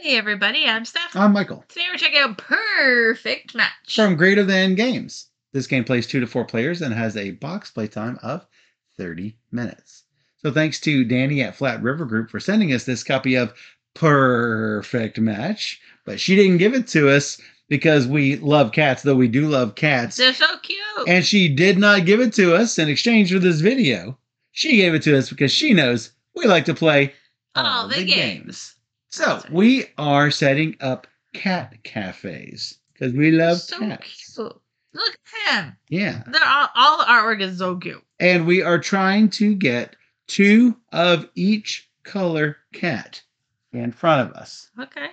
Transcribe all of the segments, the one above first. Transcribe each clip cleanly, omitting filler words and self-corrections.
Hey everybody, I'm Steph. I'm Michael. Today we're checking out Purrfect Match from Greater Than Games. This game plays 2 to 4 players and has a box play time of 30 minutes. So thanks to Danny at Flat River Group for sending us this copy of Purrfect Match, but she didn't give it to us because we love cats, though we do love cats. They're so cute. And she did not give it to us in exchange for this video. She gave it to us because she knows we like to play all the games. So we are setting up cat cafes because we love cats. So cute. Look at him. Yeah. All the artwork is so cute. And we are trying to get 2 of each color cat in front of us. Okay.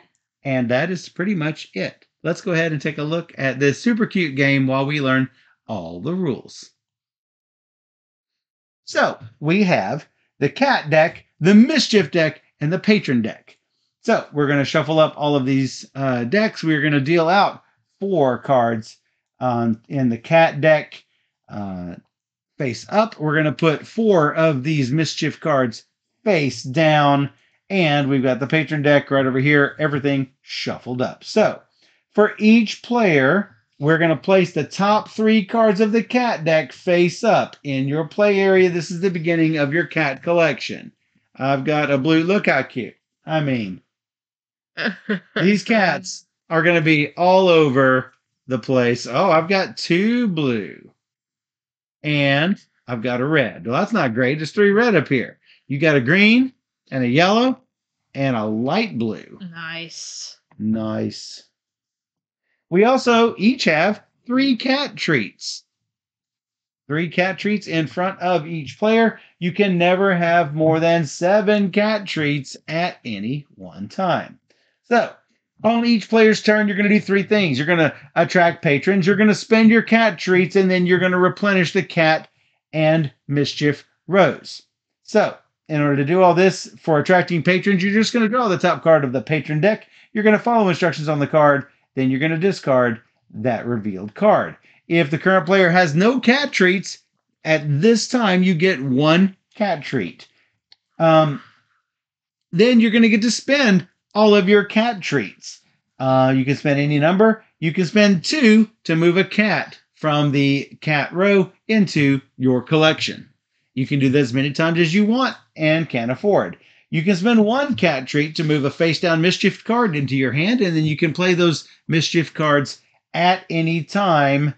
And that is pretty much it. Let's go ahead and take a look at this super cute game while we learn all the rules. So we have the cat deck, the mischief deck, and the patron deck. So we're going to shuffle up all of these decks. We're going to deal out 4 cards in the cat deck face up. We're going to put 4 of these mischief cards face down. And we've got the patron deck right over here. Everything shuffled up. So for each player, we're going to place the top 3 cards of the cat deck face up in your play area. This is the beginning of your cat collection. I've got a blue. Look how cute. I mean, these cats are going to be all over the place. Oh, I've got 2 blue. And I've got a red. Well, that's not great. There's 3 red up here. You got a green and a yellow and a light blue. Nice. Nice. We also each have 3 cat treats. 3 cat treats in front of each player. You can never have more than 7 cat treats at any one time. So on each player's turn, you're going to do 3 things. You're going to attract patrons. You're going to spend your cat treats, and then you're going to replenish the cat and mischief rows. So in order to do all this for attracting patrons, you're just going to draw the top card of the patron deck. You're going to follow instructions on the card. Then you're going to discard that revealed card. If the current player has no cat treats, at this time you get 1 cat treat. Then you're going to get to spend all of your cat treats. You can spend any number. You can spend 2 to move a cat from the cat row into your collection. You can do that as many times as you want and can afford. You can spend 1 cat treat to move a face-down mischief card into your hand, and then you can play those mischief cards at any time.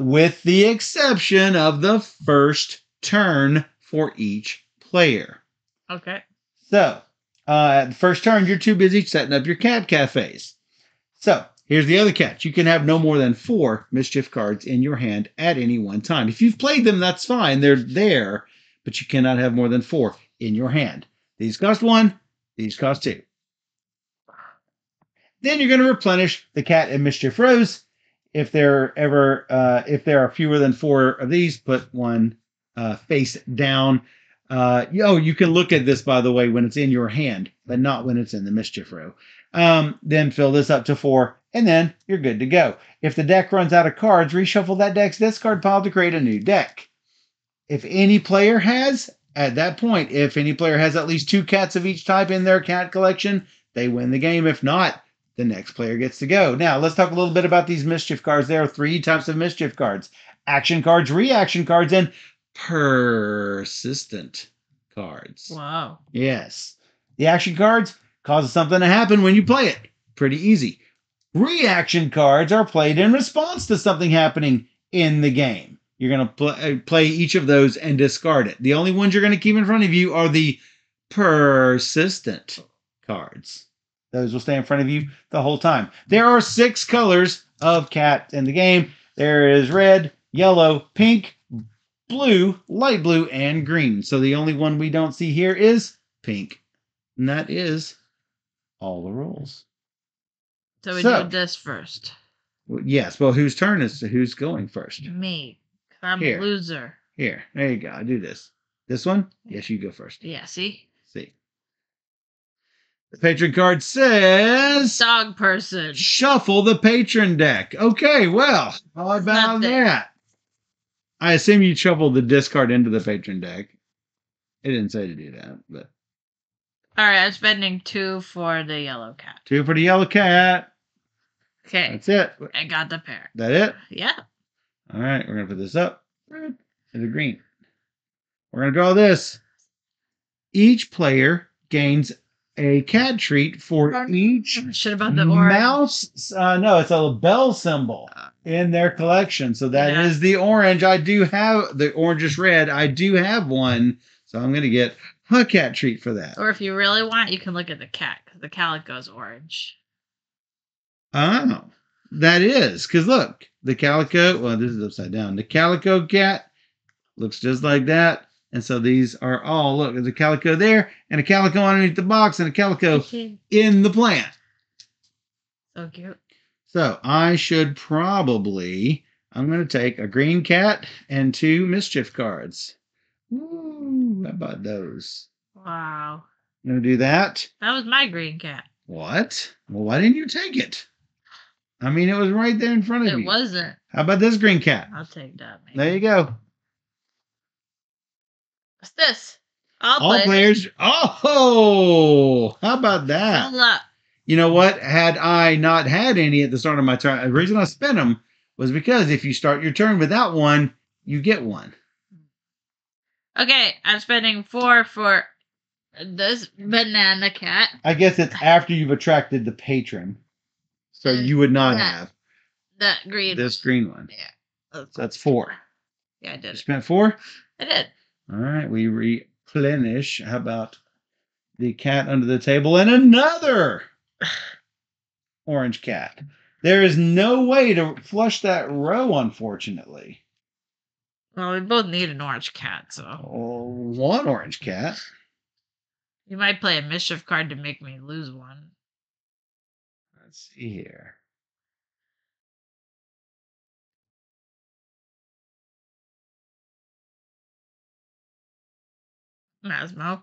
With the exception of the first turn for each player. Okay. So, at the first turn, you're too busy setting up your cat cafes. So, here's the other catch. You can have no more than 4 mischief cards in your hand at any one time. If you've played them, that's fine. They're there, but you cannot have more than 4 in your hand. These cost 1. These cost 2. Then you're going to replenish the cat and mischief rows. If there are fewer than 4 of these, put 1 face down. You can look at this, by the way, when it's in your hand, but not when it's in the mischief row. Then fill this up to 4, and then you're good to go. If the deck runs out of cards, reshuffle that deck's discard pile to create a new deck. If any player has at least 2 cats of each type in their cat collection, they win the game. If not, the next player gets to go. Now, let's talk a little bit about these mischief cards. There are 3 types of mischief cards: action cards, reaction cards, and persistent cards. Wow. Yes. The action cards cause something to happen when you play it. Pretty easy. Reaction cards are played in response to something happening in the game. You're going to play each of those and discard it. The only ones you're going to keep in front of you are the persistent cards. Those will stay in front of you the whole time. There are 6 colors of cat in the game. There is red, yellow, pink, blue, light blue, and green. So the only one we don't see here is pink. And that is all the rules. So we do this first. Yes. Well, who's going first? Me. I'm a loser. Here. There you go. I do this. This one? Yes, you go first. Yeah, see? See. The patron card says dog person. Shuffle the patron deck. Okay, well, how about that? I assume you shuffled the discard into the patron deck. It didn't say to do that, but All right, I'm spending 2 for the yellow cat. 2 for the yellow cat. Okay. That's it. I got the pair. That it? Yeah. All right, we're going to put this up to the green. We're going to draw this. Each player gains a cat treat for each mouse. No, it's a bell symbol in their collection. So that is the orange. I do have the orangish red. I do have one. So I'm going to get a cat treat for that. Or if you really want, you can look at the cat because the calico's orange. Oh, that is. Because look, the calico, well, this is upside down. The calico cat looks just like that. And so these are all, look, there's a calico there, and a calico underneath the box, and a calico in the plant. So cute. So I should probably, I'm going to take a green cat and 2 mischief cards. Ooh, how about those? Wow. I'm going to do that. That was my green cat. What? Well, why didn't you take it? I mean, it was right there in front of you. It wasn't. How about this green cat? I'll take that, man. There you go. What's this? All players. Oh, how about that? You know what? Had I not had any at the start of my turn, the reason I spent them was because if you start your turn without one, you get one. Okay, I'm spending 4 for this banana cat. I guess it's after you've attracted the patron, so you would not have that green. This green one. Yeah, that's 4. Yeah, I did. You spent 4. I did. All right, we replenish. How about the cat under the table and another orange cat? There is no way to flush that row, unfortunately. Well, we both need an orange cat, so. Oh, one orange cat. You might play a mischief card to make me lose one. Let's see here. Masmo. Meow.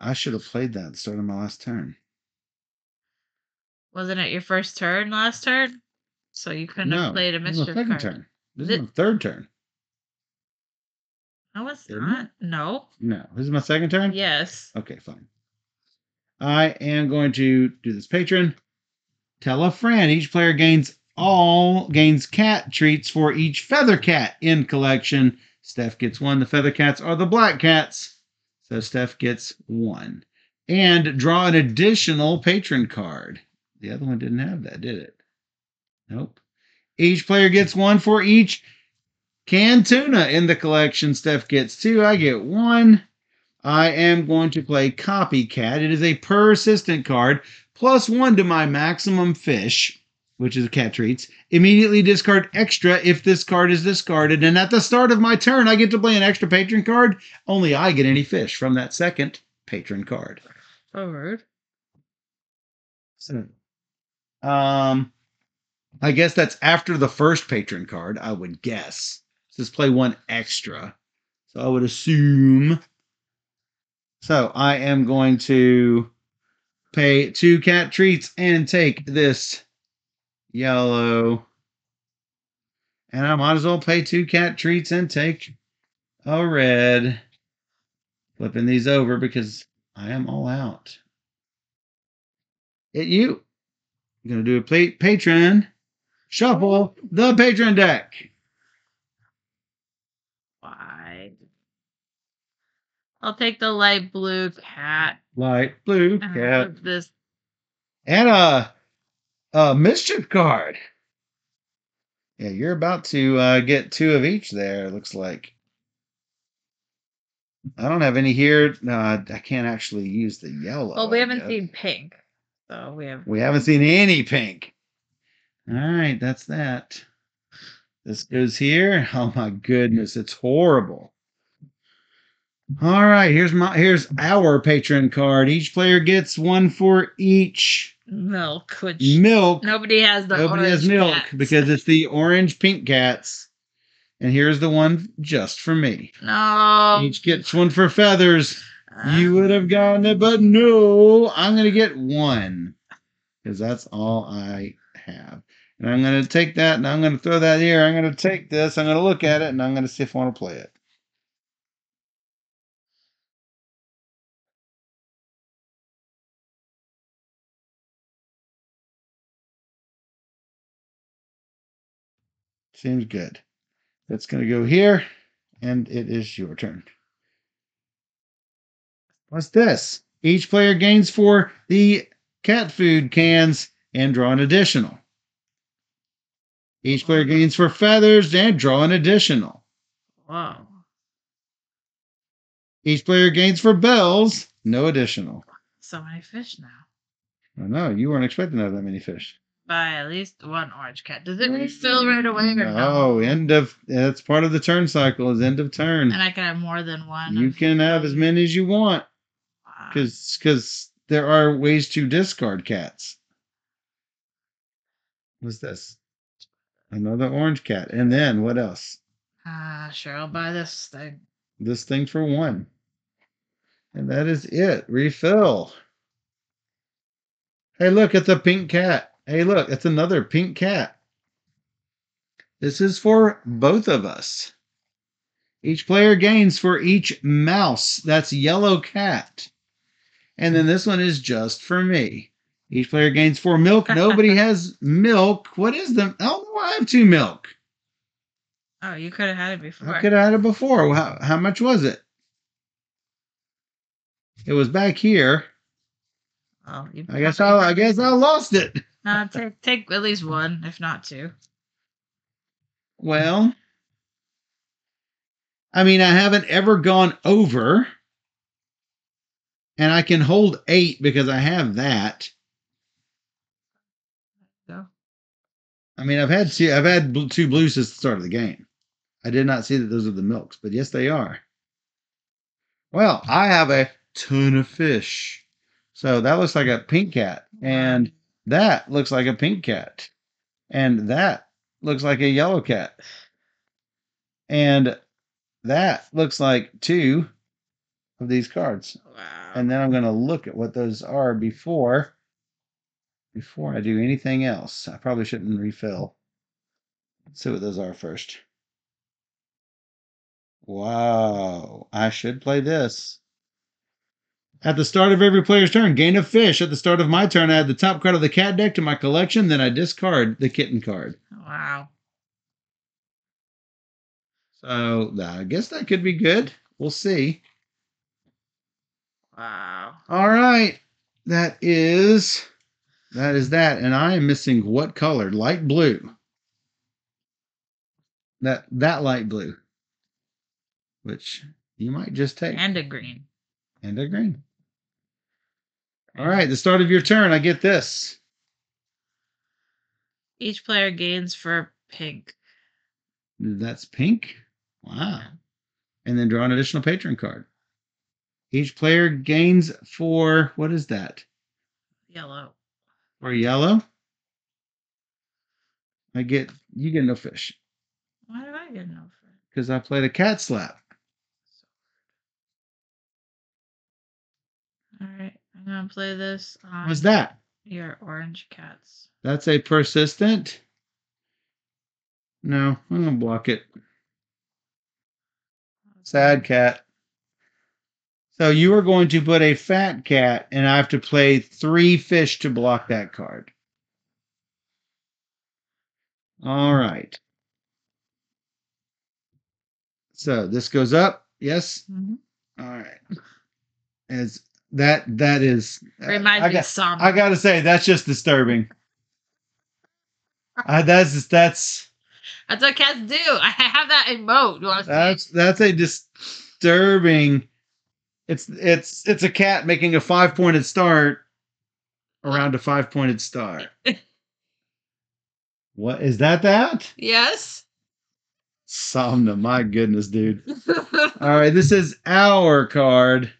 I should have played that at the start of my last turn. Wasn't it your first turn last turn? So you couldn't have played a mischief card. No, second turn. This is my third turn. No, it's not. No. No. This is my second turn? Yes. Okay, fine. I am going to do this patron. Tell a friend. Each player gains cat treats for each feather cat in collection. Steph gets 1. The feather cats are the black cats. So Steph gets 1. And draw an additional patron card. The other one didn't have that, did it? Nope. Each player gets 1 for each canned tuna in the collection. Steph gets 2. I get 1. I am going to play Copycat. It is a persistent card. +1 to my maximum fish, which is cat treats. Immediately discard extra if this card is discarded. And at the start of my turn, I get to play an extra patron card. Only I get any fish from that second patron card. All right. So, I guess that's after the first patron card, I would guess. Let's play 1 extra. So I would assume. So I am going to pay 2 cat treats and take this yellow, and I might as well pay 2 cat treats and take a red. Flipping these over because I am all out. At you. I'm gonna do a patron. Shuffle the patron deck. Why? I'll take the light blue cat. Light blue cat. This and a mischief card. Yeah, you're about to get 2 of each there, it looks like. I don't have any here. No, I can't actually use the yellow. Well, we haven't seen pink. So we haven't seen any pink. All right, that's that. This goes here. Oh my goodness, it's horrible. All right, here's our patron card. Each player gets 1 for each milk. Nobody has the orange. Nobody has milk cats. Because it's the orange pink cats. And here's the one just for me. No. Each gets 1 for feathers. You would have gotten it, but no. I'm gonna get 1. because that's all I have. And I'm going to take that and I'm going to throw that here. I'm going to take this, I'm going to look at it, and I'm going to see if I want to play it. Seems good. That's going to go here, and it is your turn. What's this? Each player gains 4 the cat food cans and draw an additional. Each player gains 4 feathers and draw an additional. Wow. Each player gains 4 bells, no additional. So many fish now. I know. You weren't expecting to have that many fish. By at least one orange cat. Does it refill right away or no? That's part of the turn cycle, is end of turn. And I can have more than one. You can have as many as you want. Wow. Because there are ways to discard cats. What's this? Another orange cat. And then what else? Sure, I'll buy this thing. This thing for 1. And that is it. Refill. Hey, look, it's a pink cat. Hey, look, it's another pink cat. This is for both of us. Each player gains for each mouse. That's yellow cat. And then this one is just for me. Each player gains 4 milk. Nobody has milk. What is the... Oh, no, I have 2 milk. Oh, you could have had it before. I could have had it before. How much was it? It was back here. Well, I guess I lost it. No, take at least 1, if not 2. Well, I mean, I haven't ever gone over, and I can hold 8 because I have that. No. I mean, I've had two blues since the start of the game. I did not see that those are the milks, but yes, they are. Well, I have a ton of fish, so that looks like a pink cat, and that looks like a pink cat. And that looks like a yellow cat. And that looks like 2 of these cards. Wow. And then I'm going to look at what those are before I do anything else. I probably shouldn't refill. Let's see what those are first. Wow. I should play this. At the start of every player's turn, gain a fish. At the start of my turn, I add the top card of the cat deck to my collection. Then I discard the kitten card. Wow. So I guess that could be good. We'll see. Wow. All right. That is that. And I am missing what color? Light blue. That light blue. Which you might just take. And a green. And a green. All right, the start of your turn, I get this. Each player gains for pink. That's pink? Wow. Yeah. And then draw an additional patron card. Each player gains for, what is that? Yellow. For yellow? You get no fish. Why do I get no fish? Because I played a cat slap. All right, I'm going to play this on... What's that? Your orange cats. That's a persistent? No, I'm going to block it. Sad cat. So you are going to put a fat cat, and I have to play 3 fish to block that card. All right. So this goes up, yes? Mm-hmm. All right. As... That is reminds me of something. I gotta say, that's just disturbing. That's what cats do. I have that emote. That's a disturbing. It's a cat making a 5-pointed start around a 5-pointed star. What is that? Yes. Somna, my goodness, dude. All right, this is our card.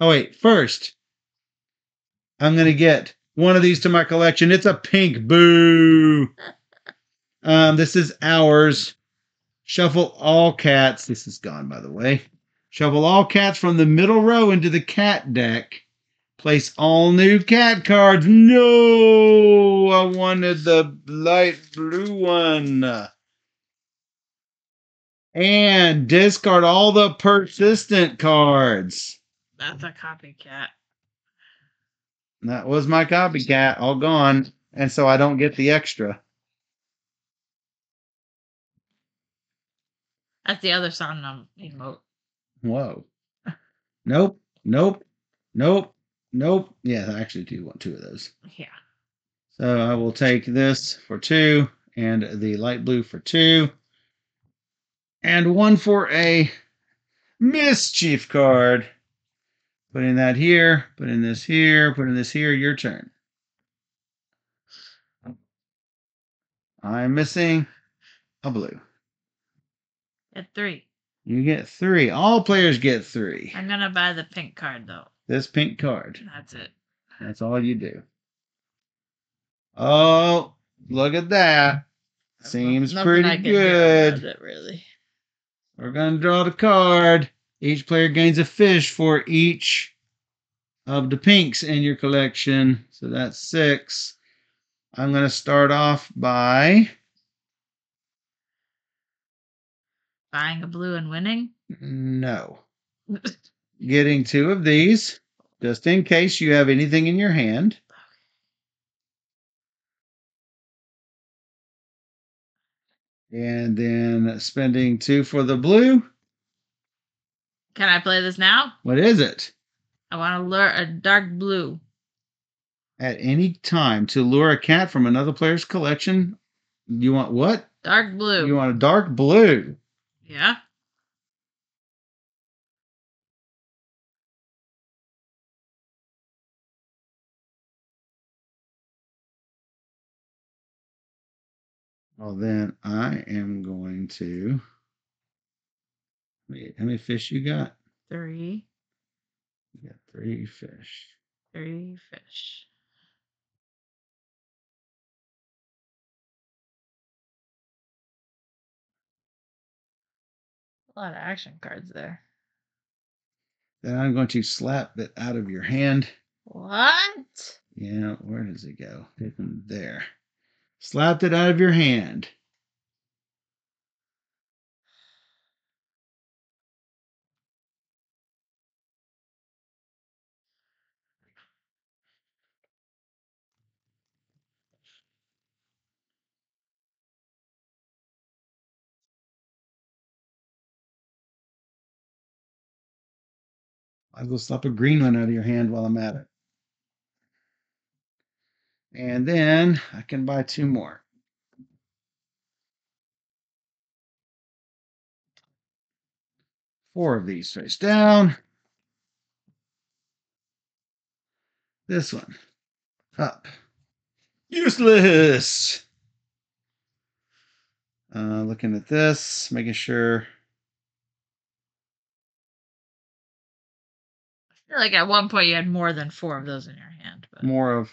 Oh, wait. First, I'm going to get one of these to my collection. It's a pink. Boo. This is ours. Shuffle all cats. This is gone, by the way. Shuffle all cats from the middle row into the cat deck. Place all new cat cards. No, I wanted the light blue one. And discard all the persistent cards. That's a copycat. That was my copycat, all gone. And so I don't get the extra. That's the other sound emote. Whoa. Nope. Nope. Nope. Nope. Yeah, I actually do want two of those. Yeah. So I will take this for 2 and the light blue for 2. And 1 for a mischief card. Put in that here. Put in this here. Put in this here. Your turn. I'm missing a blue. Get 3. You get 3. All players get 3. I'm going to buy the pink card, though. This pink card. That's it. That's all you do. Oh, look at that. Seems pretty good. It, really. We're going to draw the card. Each player gains a fish for each of the pinks in your collection. So that's 6. I'm going to start off by... buying a blue and winning? No. Getting 2 of these, just in case you have anything in your hand. And then spending 2 for the blue. Can I play this now? What is it? I want to lure a dark blue. At any time, to lure a cat from another player's collection. You want what? Dark blue. You want a dark blue. Yeah. Well, then I am going to... wait, how many fish you got? 3. You got 3 fish. 3 fish. A lot of action cards there. Then I'm going to slap it out of your hand. What? Yeah, where does it go? There. Slapped it out of your hand. I'll go slap a green one out of your hand while I'm at it. And then I can buy 2 more. Four of these face down. This one up. Useless. Looking at this, making sure. Like at one point you had more than 4 of those in your hand. But... more of...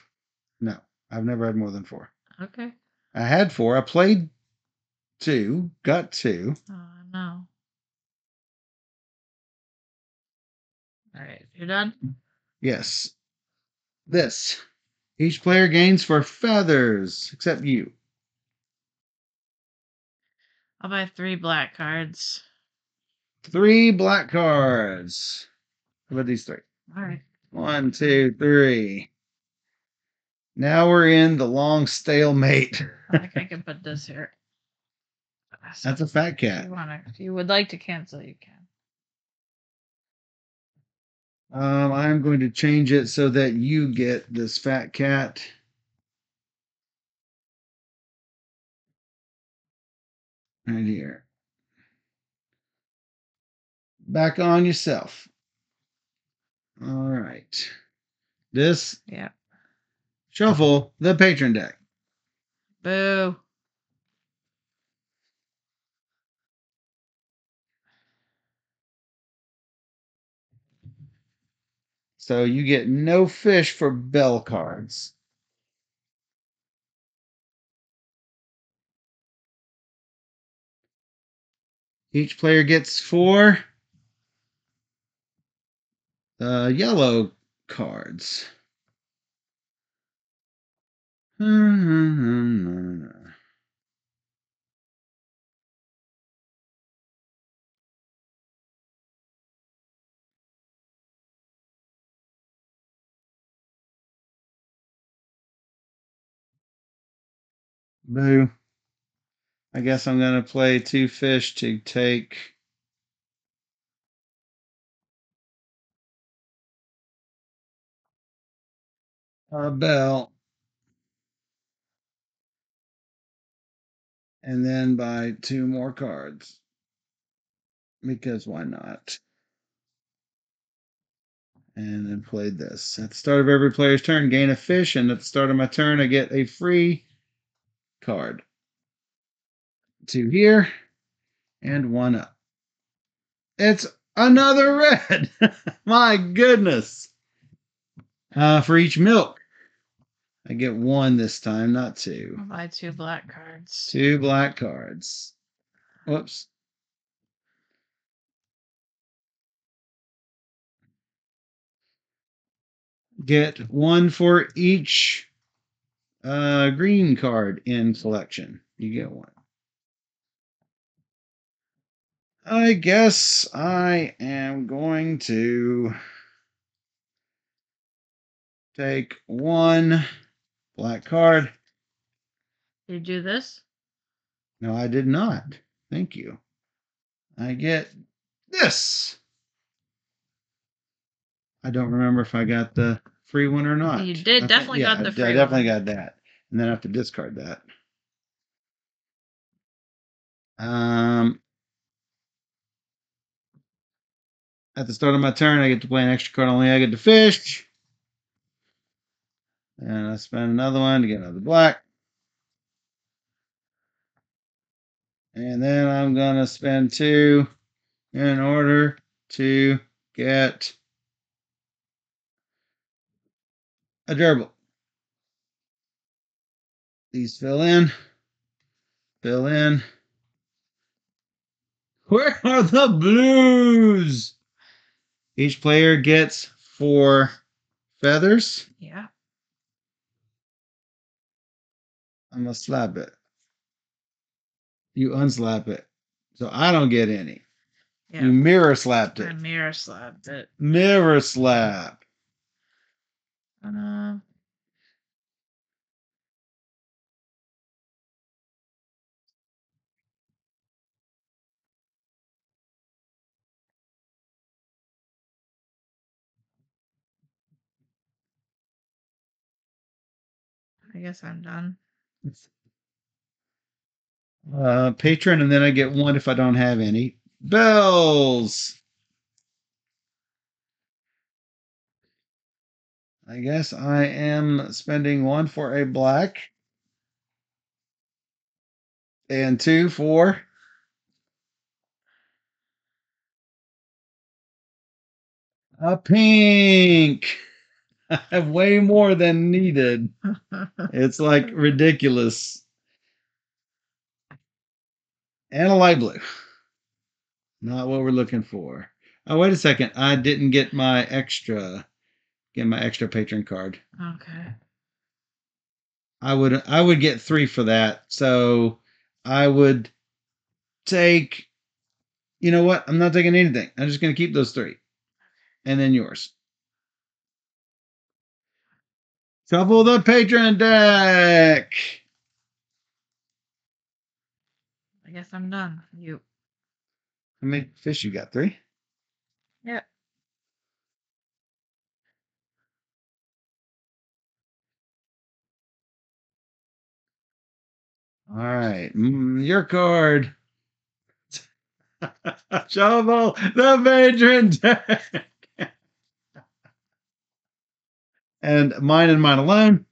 no, I've never had more than 4. Okay. I had 4. I played 2, got 2. Oh, no. All right, you're done? Yes. This. Each player gains 4 feathers, except you. I'll buy 3 black cards. 3 black cards. How about these 3? All right. 1, 2, 3. Now we're in the long stalemate. I think I can put this here. So that's a fat cat. If you would like to cancel, you can. I'm going to change it so that you get this fat cat. Right here. Back on yourself. All right. This. Yeah. Shuffle the patron deck. Boo. So you get no fish for bell cards. Each player gets 4. The yellow cards. Boo. I guess I'm going to play two fish to take a bell. And then buy two more cards. Because why not? And then played this. At the start of every player's turn, gain a fish. And at the start of my turn, I get a free card. Two here and one up. It's another red. My goodness. For each milk, I get one this time, not two. I'll buy two black cards. Two black cards. Whoops. Get one for each green card in selection. You get one. I guess I am going to take one black card. Did you do this? No, I did not. Thank you. I get this. I don't remember if I got the free one or not. You did. Definitely got the free one. I definitely got that. And then I have to discard that. At the start of my turn, I get to play an extra card. Only I get to fish. And I spend another one to get another black. And then I'm going to spend two in order to get a gerbil. These fill in. Fill in. Where are the blues? Each player gets 4 feathers. Yeah. I'm going to slap it. You unslap it. So I don't get any. Yeah. You mirror slapped it. I mirror slapped it. Mirror slap. I guess I'm done. Patron, and then I get one if I don't have any. Bells! I guess I am spending one for a black. And two for... a pink! I have way more than needed. It's like ridiculous. And a light blue. Not what we're looking for. Oh, wait a second. I didn't get my extra patron card. Okay. I would get 3 for that. So I would take, you know what? I'm not taking anything. I'm just gonna keep those 3. And then yours. Shuffle the patron deck. I guess I'm done. You. How many fish you got? 3? Yep. All right. Your card. Shuffle the patron deck. And mine alone.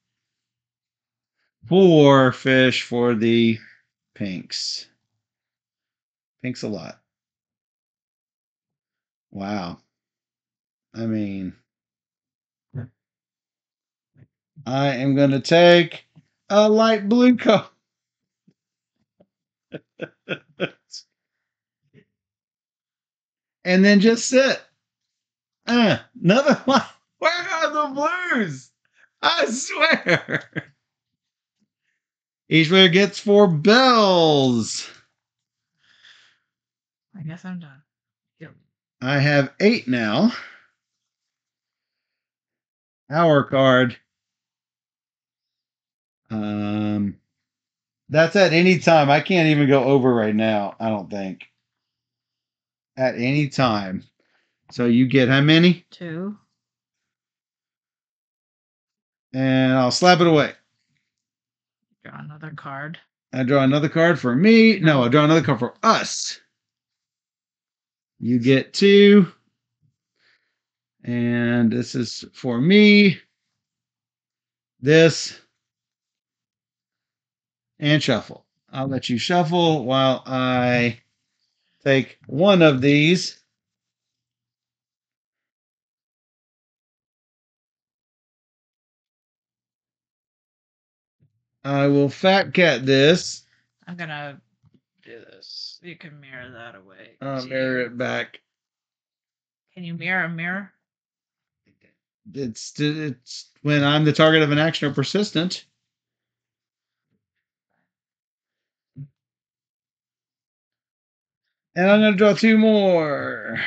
4 fish for the pinks. Pinks a lot. Wow. I mean, I am going to take a light blue card. And then just sit. Another one. Where are the Blues? I swear. Each player gets 4 bells. I guess I'm done. Yep. I have 8 now. Our card. That's at any time. I can't even go over right now, I don't think. At any time. So you get how many? 2. And I'll slap it away. Draw another card. I draw another card for me. No, I draw another card for us. You get 2. And this is for me. This. And shuffle. I'll let you shuffle while I take one of these. I will fat cat this. I'm going to do this. You can mirror that away. I'll mirror it back. Can you mirror a mirror? It's when I'm the target of an action or persistent. And I'm going to draw 2 more.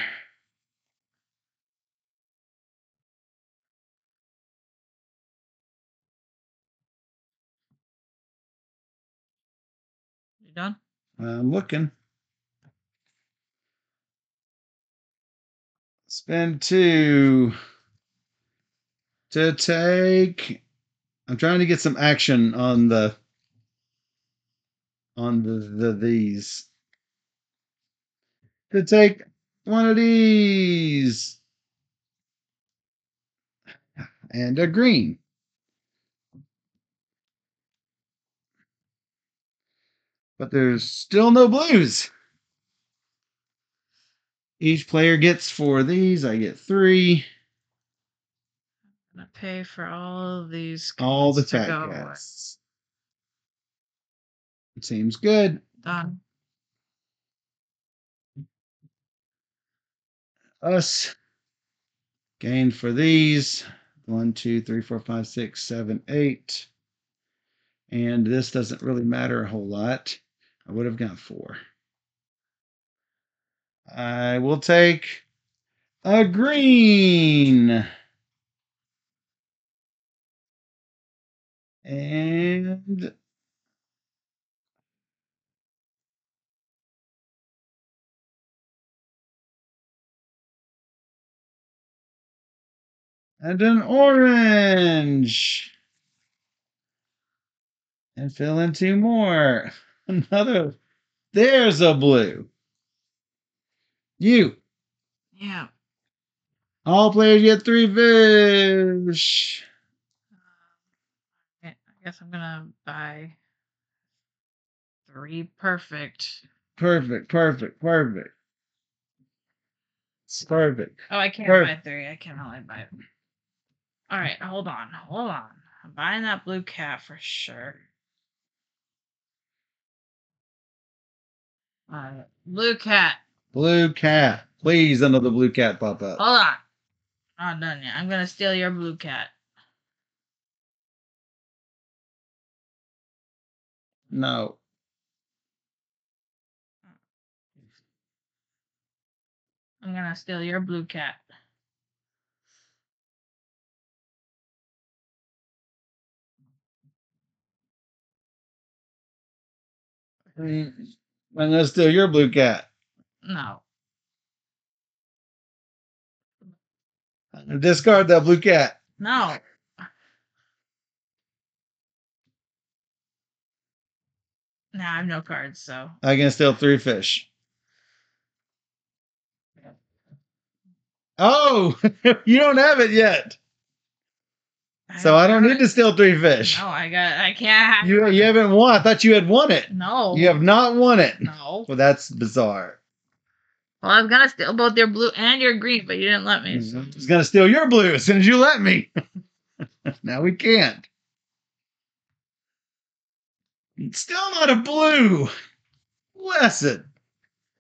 You done? I'm looking. Spend 2 to take. I'm trying to get some action on the these. To take one of these and a green. But there's still no blues. Each player gets 4 of these. I get 3. I'm gonna pay for all of these. All the fat cats. It seems good. Done. Us gained for these 1, 2, 3, 4, 5, 6, 7, 8, and this doesn't really matter a whole lot. I would have got 4. I will take a green and an orange. And fill in 2 more. Another. There's a blue. You. Yeah. All players get 3 fish. I guess I'm going to buy 3 perfect. Perfect. Oh, I can't buy 3. I can only buy 1. All right, hold on. I'm buying that blue cat for sure. Blue cat. Please, another blue cat pop up. Hold on. I'm not done yet. I'm going to steal your blue cat. No. I'm going to steal your blue cat. I'm gonna steal your blue cat. No. I'm gonna discard that blue cat. No. Nah, I have no cards, so. I can steal 3 fish. Oh, you don't have it yet. So I don't need to steal 3 fish. No, I can't have it. You haven't won. I thought you had won it. No. You have not won it. No. Well, that's bizarre. Well, I was going to steal both your blue and your green, but you didn't let me. So. I was going to steal your blue as soon as you let me. Now we can't. It's still not a blue. Bless it.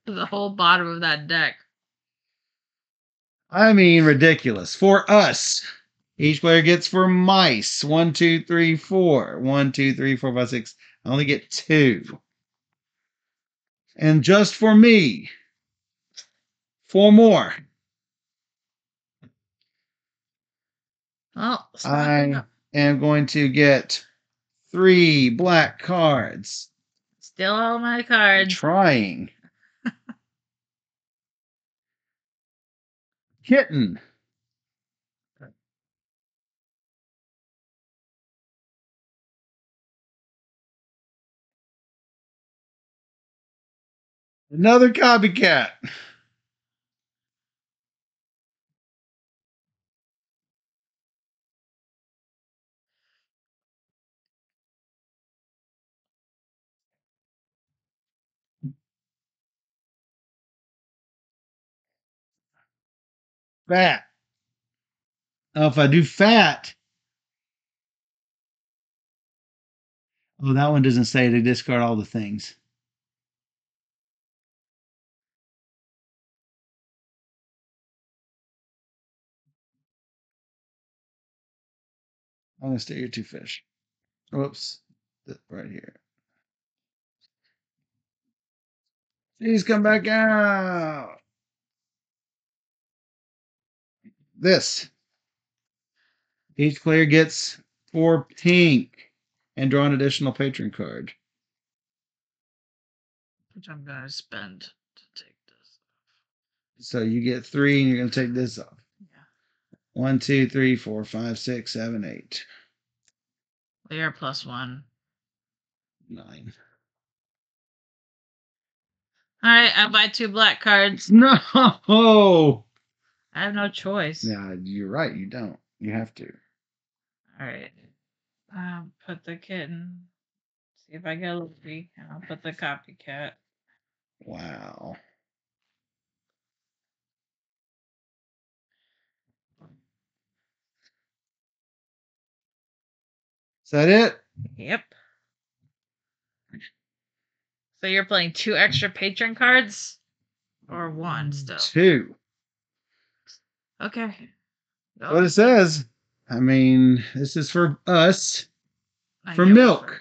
The whole bottom of that deck. I mean, ridiculous. For us. Each player gets for mice 1, 2, 3, 4. 1, 2, 3, 4, 5, 6. I only get 2. And just for me, 4 more. Oh, I am going to get 3 black cards. Still all my cards. Trying. Kitten. Another copycat. Fat. Now, if I do fat. Oh, that one doesn't say to discard all the things. I'm going to stay here 2 fish. Whoops. Right here. Please come back out. This. Each player gets 4 pink and draw an additional patron card. Which I'm going to spend to take this off. So you get 3 and you're going to take this off. 1, 2, 3, 4, 5, 6, 7, 8. We are +1. 9. All right, I'll buy 2 black cards. No! I have no choice. Yeah, you're right. You don't. You have to. All right. I'll put the kitten. See if I get a Luffy. And I'll put the copycat. Wow. Is that it? Yep. So you're playing 2 extra patron cards? Or 1 still? 2. Okay. That's what it says. I mean, this is for us. For milk.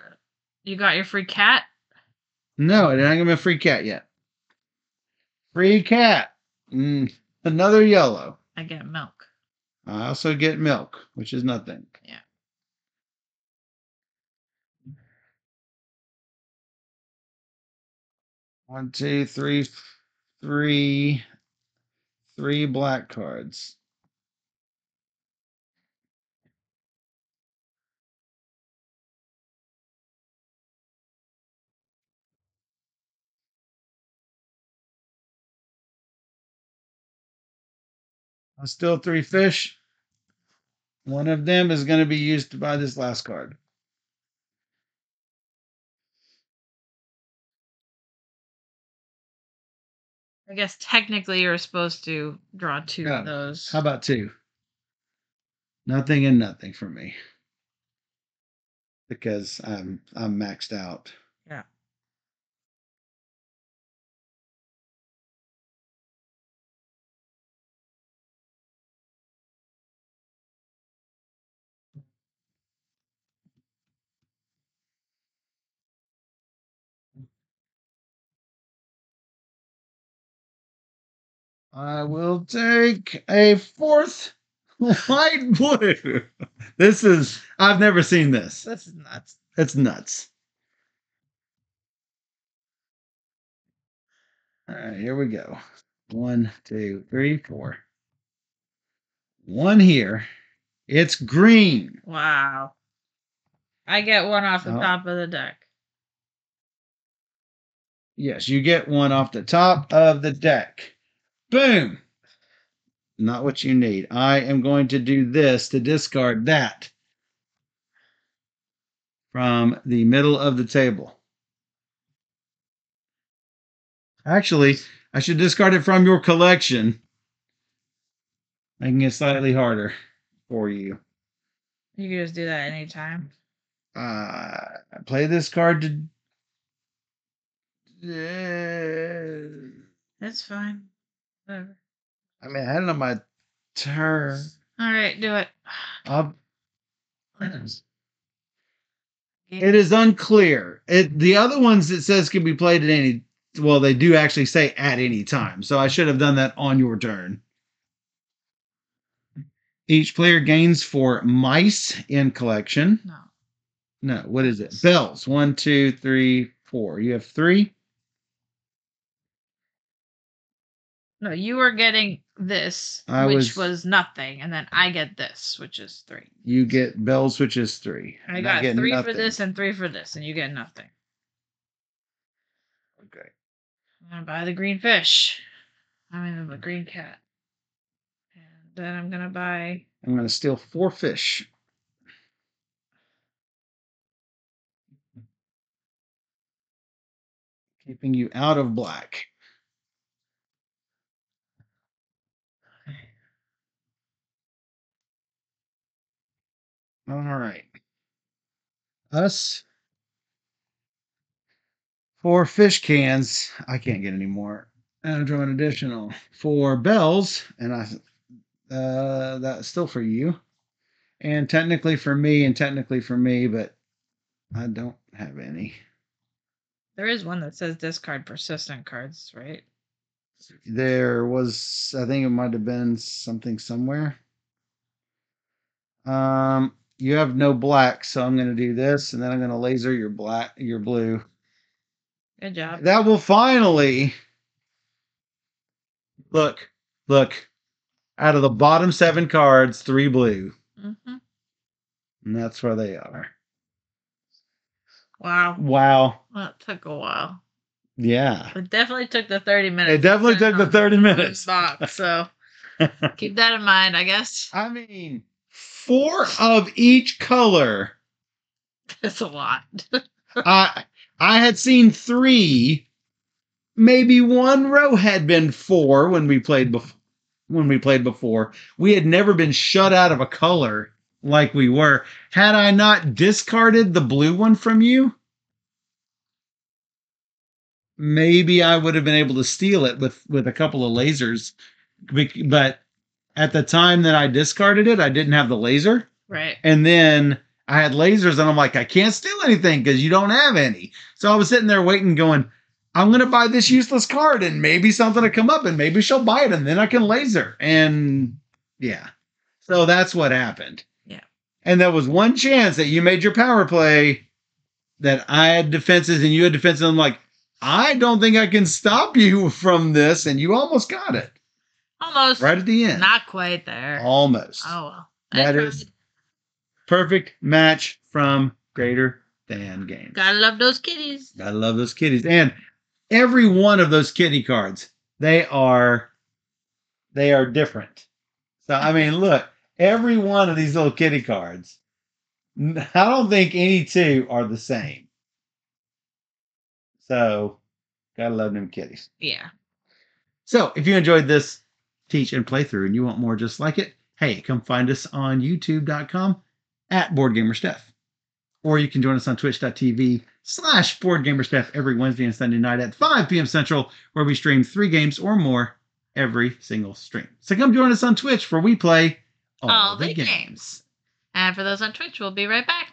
You got your free cat? No, it ain't gonna be a free cat yet. Free cat. Another yellow. I get milk. I also get milk, which is nothing. Yeah. One, two, three, three black cards. Still 3 fish. One of them is going to be used to buy this last card. I guess technically you're supposed to draw 2 of those. How about 2? Nothing and nothing for me. Because I'm maxed out. Yeah. I will take a 4th light blue. This is, I've never seen this. This is nuts. It's nuts. All right, here we go. 1, 2, 3, 4. 1 here. It's green. Wow. I get 1 off the top of the deck. Yes, you get 1 off the top of the deck. Boom! Not what you need. I am going to do this to discard that from the middle of the table. Actually, I should discard it from your collection, making it slightly harder for you. You can just do that anytime. Play this card to. That's fine. I mean, I had it on my turn. All right, do it. It is unclear. The other ones it says can be played at any... Well, they do actually say at any time, so I should have done that on your turn. Each player gains 4 mice in collection. No. No, what is it? Bells. 1, 2, 3, 4. You have 3? No, you were getting this, which was nothing, and then I get this, which is 3. You get bells, which is 3. I got 3 nothing for this and 3 for this, and you get nothing. Okay. I'm going to buy the green fish. I mean, the green cat. And then I'm going to buy... I'm going to steal 4 fish. Keeping you out of black. All right. Us. 4 fish cans. I can't get any more. And I draw an additional 4 bells. And that's still for you. And technically for me, but I don't have any. There is one that says discard persistent cards, right? There was, I think it might have been something somewhere. You have no black, so I'm going to do this, and then I'm going to laser your blue. Good job. That will finally look. Out of the bottom 7 cards, 3 blue, and that's where they are. Wow! Wow! Well, it took a while. Yeah. It definitely took the 30 minutes. It definitely took the 30 minutes. Box, so keep that in mind, I guess. I mean. 4 of each color. That's a lot. I had seen 3. Maybe one row had been 4 when we played before. We had never been shut out of a color like we were. Had I not discarded the blue one from you, maybe I would have been able to steal it with a couple of lasers. But at the time that I discarded it, I didn't have the laser. Right. And then I had lasers, and I'm like, I can't steal anything because you don't have any. So I was sitting there waiting, going, I'm going to buy this useless card, and maybe something will come up, and maybe she'll buy it, and then I can laser. And, yeah. So that's what happened. Yeah. And there was one chance that you made your power play that I had defenses, and you had defenses, and I'm like, I don't think I can stop you from this, and you almost got it. Almost. Right at the end. Not quite there. Almost. Oh, well. That is Purrfect Match from Greater Than Games. Gotta love those kitties. Gotta love those kitties. And every one of those kitty cards, they are different. So, I mean, look, every one of these little kitty cards, I don't think any two are the same. So, gotta love them kitties. Yeah. So, if you enjoyed this teach and playthrough, and you want more just like it, hey, come find us on youtube.com at BoardGamerSteph. Or you can join us on twitch.tv/BoardGamerSteph every Wednesday and Sunday night at 5 p.m. Central, where we stream 3 games or more every single stream. So come join us on Twitch, where we play all the games. And for those on Twitch, we'll be right back.